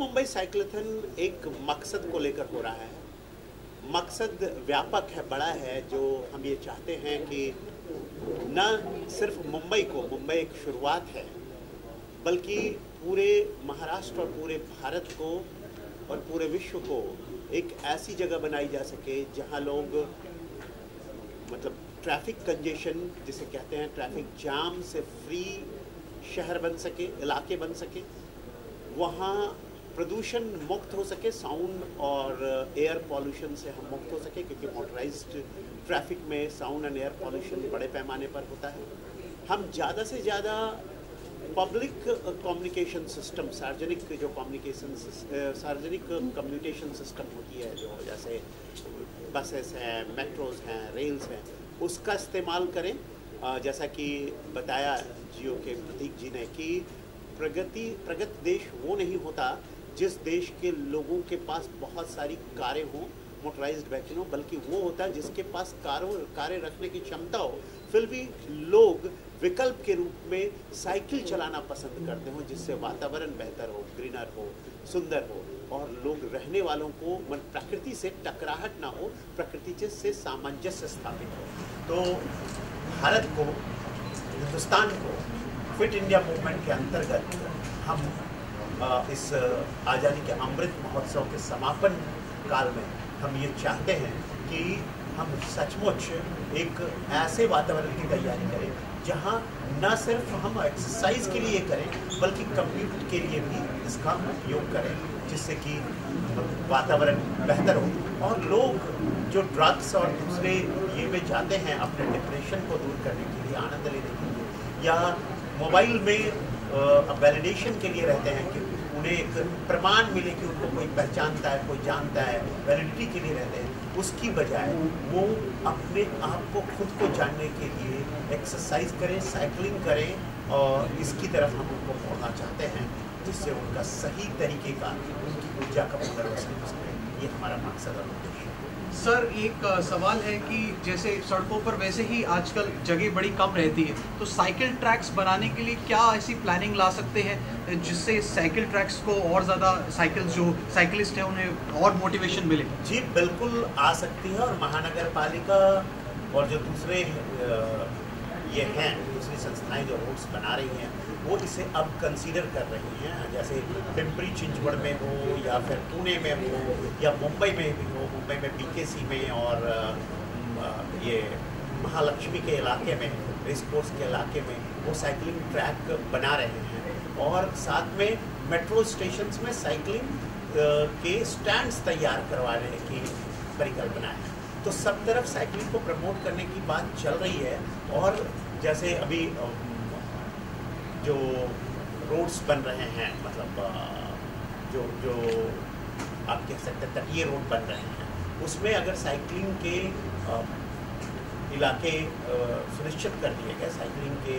Mumbai cyclothon एक मकसद को लेकर हो रहा है, मकसद व्यापक है, बड़ा है। जो हम ये चाहते हैं कि न सिर्फ मुंबई को, मुंबई एक शुरुआत है, बल्कि पूरे महाराष्ट्र और पूरे भारत को और पूरे विश्व को एक ऐसी जगह बनाई जा सके जहां लोग मतलब ट्रैफिक कंजेशन जिसे कहते हैं, ट्रैफिक जाम से फ्री शहर बन सके, इलाके बन सके, वहाँ प्रदूषण मुक्त हो सके, साउंड और एयर पॉल्यूशन से हम मुक्त हो सके, क्योंकि मोटराइज्ड ट्रैफिक में साउंड एंड एयर पॉल्यूशन बड़े पैमाने पर होता है। हम ज़्यादा से ज़्यादा पब्लिक कम्युनिकेशन सिस्टम, सार्वजनिक जो कम्युनिकेशन, सार्वजनिक कम्युनिकेशन सिस्टम होती है, जो जैसे बसेस हैं, मेट्रोज़ हैं, रेल्स हैं, उसका इस्तेमाल करें। जैसा कि बताया जियो के प्रतीक जी ने कि प्रगत देश वो नहीं होता जिस देश के लोगों के पास बहुत सारी कारें हों, मोटराइज्ड व्हीकल हो, बल्कि वो होता है जिसके पास कारें रखने की क्षमता हो, फिर भी लोग विकल्प के रूप में साइकिल चलाना पसंद करते हों, जिससे वातावरण बेहतर हो, ग्रीनर हो, सुंदर हो और लोग रहने वालों को मन प्रकृति से टकराहट ना हो, प्रकृति से सामंजस्य स्थापित हो। तो भारत को, हिंदुस्तान को फिट इंडिया मूवमेंट के अंतर्गत हम इस आज़ादी के अमृत महोत्सव के समापन काल में हम ये चाहते हैं कि हम सचमुच एक ऐसे वातावरण की तैयारी करें जहां न सिर्फ हम एक्सरसाइज के लिए करें, बल्कि कम्यूट के लिए भी इसका उपयोग करें, जिससे कि वातावरण बेहतर हो और लोग जो ड्रग्स और दूसरे ये में जाते हैं अपने डिप्रेशन को दूर करने के लिए, आनंद लेने के लिए, या मोबाइल में वैलिडेशन के लिए रहते हैं कि उन्हें एक प्रमाण मिले कि उनको कोई पहचानता है, कोई जानता है, वैलिडिटी के लिए रहते हैं, उसकी बजाय वो अपने आप को, खुद को जानने के लिए एक्सरसाइज करें, साइकिलिंग करें और इसकी तरफ हम उनको मोड़ना चाहते हैं, जिससे उनका सही तरीके का, उनकी ऊर्जा का पुनर्वसन हो सके। ये हमारा मकसद और उद्देश्य है। सर, एक सवाल है कि जैसे सड़कों पर वैसे ही आजकल जगह बड़ी कम रहती है, तो साइकिल ट्रैक्स बनाने के लिए क्या ऐसी प्लानिंग ला सकते हैं जिससे साइकिल ट्रैक्स को और ज़्यादा जो साइकिलिस्ट हैं उन्हें और मोटिवेशन मिले? जी बिल्कुल आ सकती है, और महानगर पालिका और जो दूसरे ये हैं, दूसरी संस्थाएं जो रोड्स बना रही हैं, वो इसे अब कंसीडर कर रही हैं। जैसे पिंपरी चिंचवड़ में हो, या फिर पुणे में हो, या मुंबई में भी हो, मुंबई में बीकेसी में और ये महालक्ष्मी के इलाके में, रेस कोर्स के इलाके में वो साइकिलिंग ट्रैक बना रहे हैं, और साथ में मेट्रो स्टेशंस में साइकिलिंग के स्टैंड्स तैयार करवाने की परिकल्पना है। तो सब तरफ साइकिलिंग को प्रमोट करने की बात चल रही है, और जैसे अभी जो रोड्स बन रहे हैं, मतलब जो आप कह सकते हैं तटीय रोड बन रहे हैं, उसमें अगर साइकिलिंग के इलाके सुनिश्चित कर दिए गए, साइकिलिंग के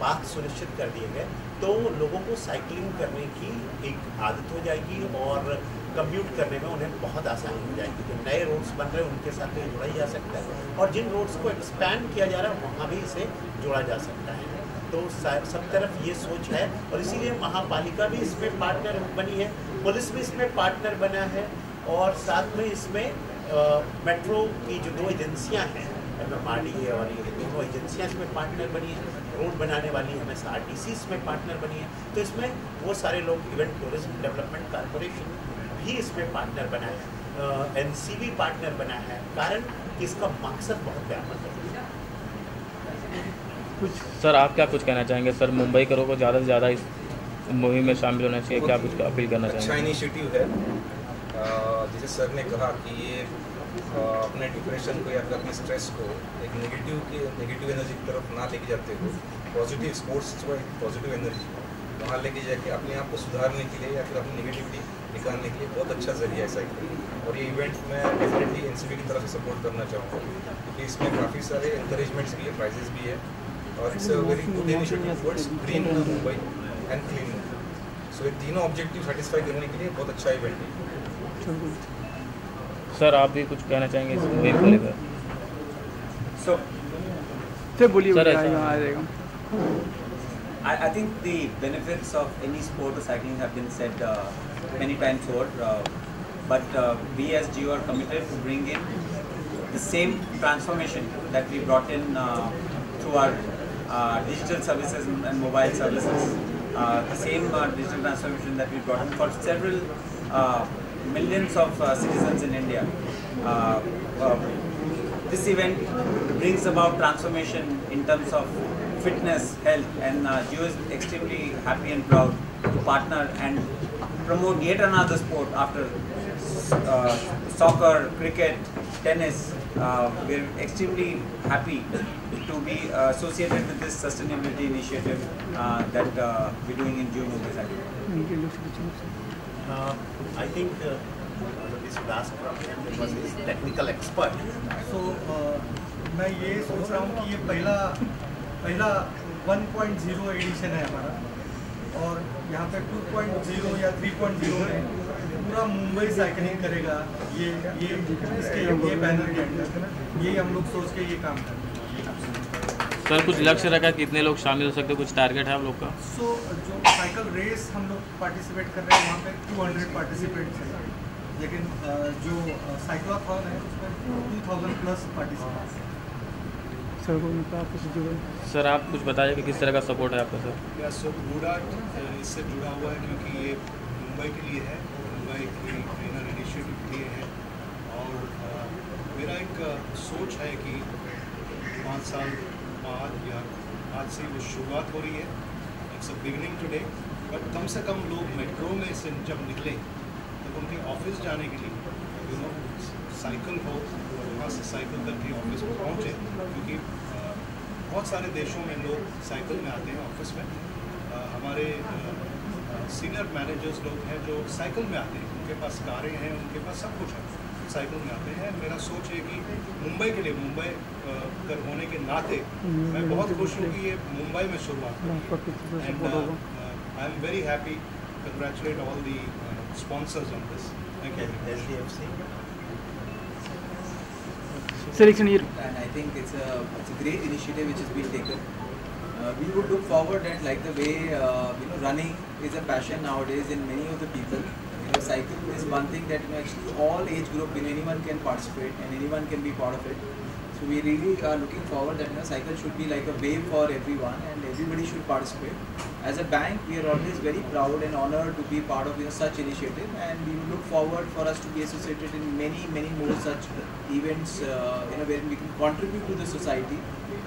पाथ सुनिश्चित कर दिए गए, तो लोगों को साइकिलिंग करने की एक आदत हो जाएगी और कम्यूट करने में उन्हें बहुत आसानी हो जाएगी। जो नए रोड्स बन रहे हैं उनके साथ भी जोड़ा जा सकता है, और जिन रोड्स को एक्सपैंड किया जा रहा है वहाँ भी इसे जोड़ा जा सकता है। तो सब तरफ ये सोच है, और इसीलिए महापालिका भी इसमें पार्टनर बनी है, पुलिस भी इसमें पार्टनर बना है, और साथ में इसमें मेट्रो की जो दो एजेंसियां हैं, MMRDA और ये दोनों एजेंसियां इसमें पार्टनर बनी हैं, रोड बनाने वाली MSRTC इसमें पार्टनर बनी है। तो इसमें वो सारे लोग, इवेंट टूरिज्म डेवलपमेंट कॉरपोरेशन भी इसमें पार्टनर बना है, NCB पार्टनर बना है, कारण इसका मकसद बहुत व्यापक है। सर, आप क्या कुछ कहना चाहेंगे? सर, मुंबई करो को ज़्यादा से ज़्यादा इस मुहिम में शामिल होना चाहिए, क्या कुछ अपील करना चाहेंगे? अच्छा इनिशिएटिव है, जैसे सर ने कहा कि ये अपने डिप्रेशन को या फिर अपने स्ट्रेस को एक नेगेटिव एनर्जी की तरफ ना लेके जाते हो, पॉजिटिव स्पोर्ट्स को एक पॉजिटिव एनर्जी वहाँ लेके जाके अपने आप को सुधारने के लिए या फिर अपनी नेगेटिविटी निकालने के लिए बहुत अच्छा जरिया है साइकिलिंग। और ये इवेंट मैं डेफिनेटली NCB की तरफ से सपोर्ट करना चाहूँगा, क्योंकि इसमें काफ़ी सारे एनकरेजमेंट्स भी है, प्राइजेस भी है, और it's a very good initiative towards green Mumbai and clean Mumbai. So ये तीनों ऑब्जेक्टिव सेटिस्फाई करने के लिए बहुत अच्छा इवेंट है। सर, आप भी कुछ कहना चाहेंगे इस मुहिम को लेकर? सर बोलिए। I think the benefits of any sport or cycling have been said many times over, but we as Jio are committed to bring in the same transformation that we brought in through our digital services and mobile services, the same digital transformation that we brought in for several millions of citizens in India. This event brings about transformation in terms of fitness, health, and Jio is extremely happy and proud to partner and promote yet another sport after soccer, cricket, tennis. We are extremely happy to be associated with this sustainability initiative that we are doing in Jio Movement. I think this last question was his technical expert. So, मैं ये सोच रहा हूँ कि ये पहला 1.0 addition है हमारा, और यहाँ पे 2.0 या 3.0 में पूरा मुंबई साइकिलिंग करेगा, ये बैनर के अंदर ये हम लोग सोच के ये काम कर रहे हैं। सर, कुछ लक्ष्य रखा कितने लोग शामिल हो सकते हैं, कुछ टारगेट है आप लोग का? सो जो साइकिल रेस हम लोग पार्टिसिपेट कर रहे हैं वहाँ पे 200 पार्टिसिपेंट्स हैं, लेकिन जो साइक्लोथॉन है उसमें 2000+ पार्टिसिपेंट्स हैं। सर, आप कुछ बताइए कि किस तरह का सपोर्ट है आपका? सर, गुड़ा इससे जुड़ा हुआ है क्योंकि ये मुंबई के लिए है, मुंबई की ग्रीनर इनिशिएटिव के लिए है, और मेरा एक सोच है कि 5 साल बाद या आज से वो शुरुआत हो रही है, it's a beginning today, but कम से कम लोग मेट्रो में से जब निकलें तब उनके ऑफिस जाने के लिए साइकिल हो, वहाँ से साइकिल करके ऑफिस में पहुँचे, क्योंकि बहुत सारे देशों में लोग साइकिल में आते हैं ऑफिस में। हमारे सीनियर मैनेजर्स लोग हैं जो साइकिल में आते हैं, उनके पास कारें हैं, उनके पास सब कुछ है, साइकिल में आते हैं। मेरा सोच है कि मुंबई के लिए, मुंबई कर होने के नाते मैं बहुत खुश हूँ कि ये मुंबई में शुरुआत हुई, and I am very happy, congratulate all the sponsors on this. HDFC. And I think it's a great initiative which has been taken. We would look forward at, like, the way running is a passion nowadays in many of the people. Cycling is one thing that actually all age group, anyone can participate and anyone can be part of it. So we really are looking forward that cycle should be like a wave for everyone and everybody should participate. As a bank, we are always very proud and honoured to be part of such initiative, and we look forward for us to be associated in many more such events where we can contribute to the society,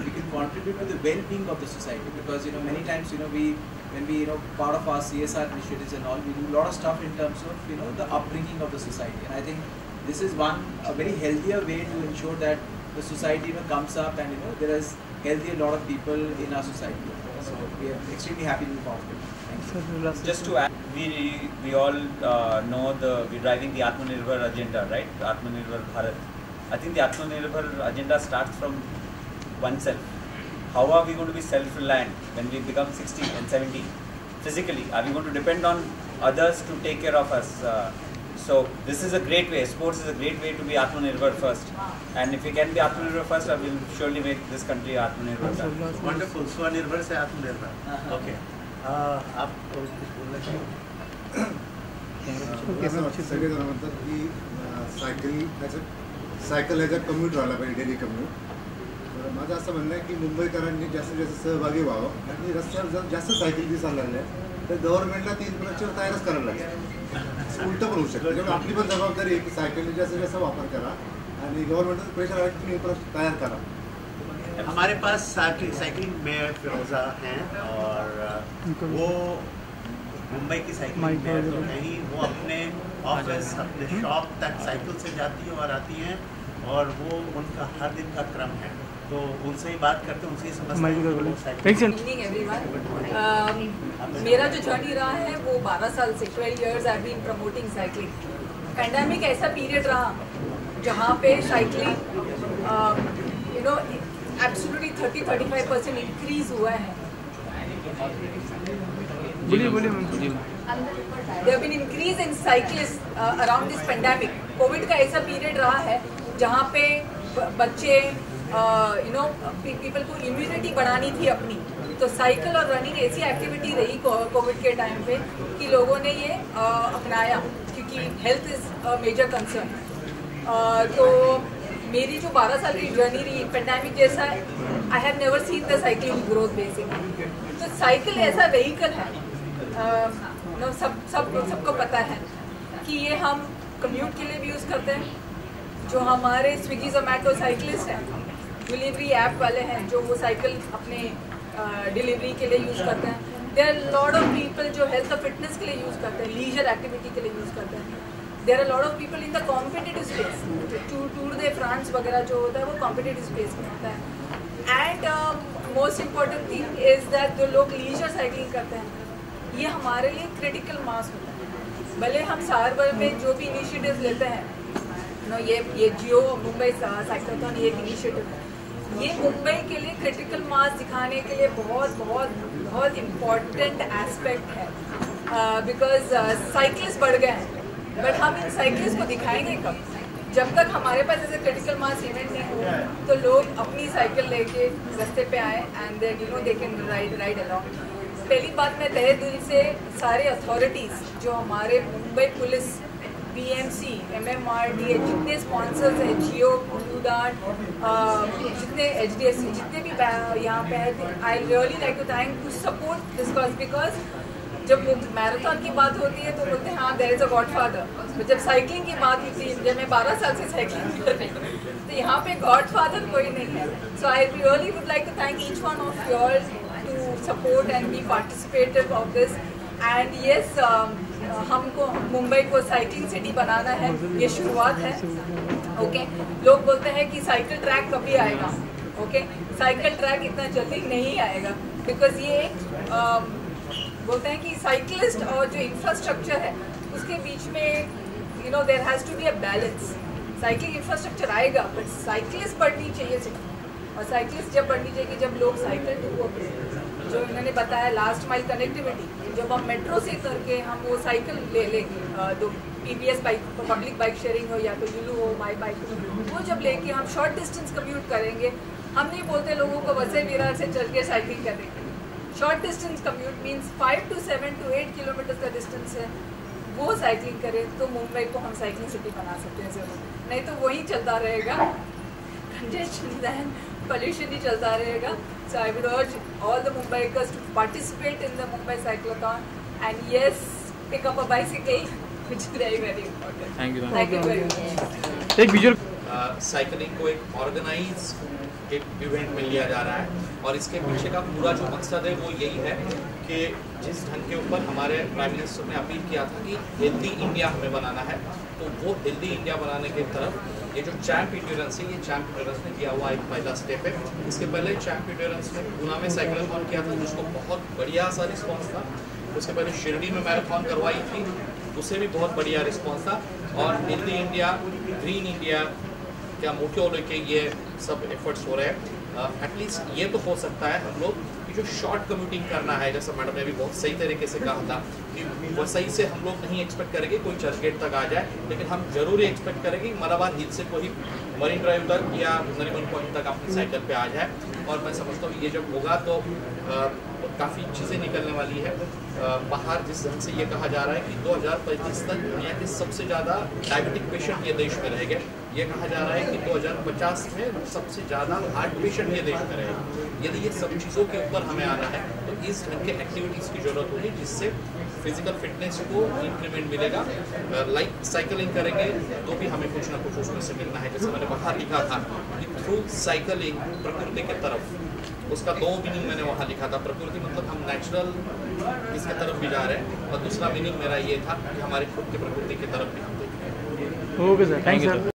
we can contribute to the well-being of the society, because many times when we part of our CSR initiatives and all, we do a lot of stuff in terms of the upbringing of the society, and I think this is a very healthier way to ensure that the society comes up and there is a lot of people in our society. So we are extremely happy to be part of it. Thank you. Just to add, we all know we're driving the Atmanirbhar agenda, right? Atmanirbhar Bharat. I think the Atmanirbhar agenda starts from oneself. How are we going to be self-reliant when we become 60 and 70? Physically, are we going to depend on others to take care of us? So this is a great way. Sports is a great way to be Atmanirbhar first, and if we can be Atmanirbhar first, I will surely make this country Atmanirbhar. Wonderful. Swanirbhar se Atmanirbhar. Okay. आप बोलना चाहिए। Cycle as a commute राहिला पाहिजे, daily commute. तर माझं असं म्हणणं आहे की मुंबईकरांनी जास्तीत जास्त सहभागी व्हावं, आणि रस्त्यावर जर जास्त सायकल दिसायला लागल्या तर गव्हर्नमेंटला ती इन्फ्रास्ट्रक्चर तयारच करायला लागेल. उलटं पण होऊ शकतं, त्यामुळे आपली पण जबाबदारी आहे की सायकलचा जास्तीत जास्त वापर करा आणि गव्हर्नमेंटचं प्रेशर आहे की इन्फ्रास्ट्रक्चर तैयार करा. हमारे पास साइकिलिंग मेयर फिरोजा हैं, और वो मुंबई की साइकिलिंग मेयर तो नहीं, वो अपने ऑफिस अपने शॉप तक साइकिल से जाती है और आती हैं, और वो उनका हर दिन का क्रम है. तो उनसे ही बात करते हैं, उनसे ही समझते. मेरा जो जर्नी रहा है वो 12 साल से 12 years I been promoting cycling. Pandemic ऐसा पीरियड रहा जहाँ पे साइकिलिंग एब्सोल्युटली 30-35% इंक्रीज हुआ है. There been increase in cyclist around this pandemic. Covid का ऐसा पीरियड रहा है जहाँ पे बच्चे पीपल को इम्यूनिटी बढ़ानी थी अपनी, तो साइकिल और रनिंग ऐसी एक्टिविटी रही कोविड के टाइम पे कि लोगों ने ये अपनाया, क्योंकि health is a major concern. तो मेरी जो 12 साल की जर्नी रही पेंडेमिक जैसा, I have never seen the cycling growth basically. तो साइकिल ऐसा व्हीकल है, सबको पता है कि ये हम कम्यूट के लिए भी यूज़ करते हैं। जो हमारे स्विगी जोमेटो साइकिलिस्ट हैं, डिलीवरी ऐप वाले हैं जो वो साइकिल अपने डिलीवरी के लिए यूज़ करते हैं। There are lot of people जो हेल्थ और फिटनेस के लिए यूज़ करते हैं, लीजर एक्टिविटी के लिए यूज़ करते हैं। There are lot of people in the competitive space, tour de France वगैरह जो होता है वो कॉम्पिटिटिव स्पेस में होता है। And most important thing is that जो लोग लीजर साइकिलिंग करते हैं, ये हमारे लिए क्रिटिकल मास होता है। भले हम सारवर में जो भी इनिशिएटिव्स लेते हैं, नो ये जियो मुंबई साइक्लोथॉन ये एक इनिशिएटिव है, ये मुंबई के लिए क्रिटिकल मास दिखाने के लिए बहुत बहुत बहुत इम्पॉर्टेंट एस्पेक्ट है। बिकॉज साइकिलिस्ट बढ़ गए हैं, बट हम इन साइकिलिस्ट को दिखाएंगे कब? जब तक हमारे पास ऐसे क्रिटिकल मास इवेंट नहीं हो तो लोग अपनी साइकिल लेके रस्ते पे आए and then you know they can ride along. पहली बात मैं तहे दिल से सारे अथॉरिटीज़ जो हमारे मुंबई पुलिस, BMC, MMRDA, जितने स्पॉन्सर्स हैं, जियो, जितने HDFC, जितने भी यहाँ पे हैं, I really like to thank to support this cause. Because जब मैराथन की बात होती है तो बोलते हैं हाँ there is a God father, जब साइकिलिंग की बात होती है, जब मैं 12 साल से साइकिलिंग कर रही हूँ तो यहाँ पे गॉड फादर कोई नहीं है। So I really would like to thank each one of your to support and be participative of this. And yes, हमको मुंबई को साइकिलिंग सिटी बनाना है, ये शुरुआत है। ओके, लोग बोलते हैं कि साइकिल ट्रैक कभी आएगा। ओके, साइकिल ट्रैक इतना जल्दी नहीं आएगा, बिकॉज ये बोलते हैं कि साइकिलिस्ट और जो इंफ्रास्ट्रक्चर है उसके बीच में you know there has to be a balance. Cycle infrastructure आएगा बट साइकिलिस्ट बढ़नी चाहिए सिर्फ, और साइकिलिस्ट जब बढ़नी चाहिए जब लोग साइकिल टू वर्क, जो इन्होंने बताया लास्ट माइल कनेक्टिविटी, जब हम मेट्रो से करके हम वो साइकिल ले लेंगे, तो PBS bike, public bike sharing हो या तो यूलू हो, माई बाइक, वो जब लेके हम शॉर्ट डिस्टेंस कम्यूट करेंगे। हम नहीं बोलते लोगों को वसे विरार से चल के साइकिल करेंगे। Short distance commute means 5 to 7 to 8 kilometre का डिस्टेंस है, वो साइकिलिंग करें तो मुंबई को हम साइकिलिंग सिटी बना सकते हैं ज़रूर। नहीं तो वही चलता रहेगा, कंजेशन दैन पॉल्यूशन ही चलता रहेगा। So I would urge all the Mumbaikers to participate in the Mumbai Cyclothon and yes, pick up a bicycle, which is very very important. Thank you, ma'am. Thank you very much. एक visual cycling को एक organise एक event में लिया जा रहा है, और इसके पीछे का पूरा जो मकसद है वो यही है कि जिस ढंग के ऊपर हमारे प्राइम मिनिस्टर ने अपील किया था कि हेल्दी इंडिया हमें बनाना है, तो वो हेल्दी इंडिया बनाने की तरफ ये जो चैम्प इंड्योरेंस है, ये चैम्प इंड्योरेंस ने किया हुआ एक पहला स्टेप है। इसके पहले चैम्प इंड्योरेंस ने गुना में साइक्लोथॉन किया था जिसको बहुत बढ़िया सा रिस्पांस था। उसके पहले शिरडी में मैराथन करवाई थी, उसे भी बहुत बढ़िया रिस्पांस था। और हेल्दी इंडिया, ग्रीन इंडिया क्या मोटिव लेके ये सब एफर्ट्स हो रहे हैं। एटलीस्ट ये तो हो सकता है हम लोग जो शॉर्ट कम्यूटिंग करना है, जैसा मैडम ने भी बहुत सही तरीके से कहा था कि वो सही से हम लोग नहीं एक्सपेक्ट करेंगे कोई चर्चगेट तक आ जाए, लेकिन हम जरूर ही एक्सपेक्ट करेंगे मलाबार हिल से कोई मरीन ड्राइव तक या नरीमन पॉइंट तक अपनी साइकिल पे आ जाए। और मैं समझता हूँ ये जब होगा तो काफ़ी चीज़ें निकलने वाली है बाहर। जिस ढंग से ये कहा जा रहा है कि 2035 तक दुनिया के सबसे ज़्यादा डायबिटिक पेशेंट ये देश में रहेंगे, ये कहा जा रहा है कि 2050 में सबसे ज़्यादा हार्ट पेशेंट ये देश में रहेगा। यदि ये सब चीज़ों के ऊपर हमें आना है तो इस ढंग के एक्टिविटीज़ की ज़रूरत होगी जिससे फिजिकल फिटनेस को इंक्रीमेंट मिलेगा। लाइक साइकिलिंग करेंगे तो भी हमें कुछ ना कुछ उसमें से मिलना है। जैसे मैंने बाहर लिखा था कि थ्रू साइकिलिंग प्रकृति के तरफ, उसका दो मीनिंग मैंने वहाँ लिखा था। प्रकृति मतलब हम नेचुरल इसके तरफ भी जा रहे हैं, और दूसरा मीनिंग मेरा ये था कि हमारे खुद की प्रकृति की तरफ भी हम देख रहे हैं। Okay sir, thank you.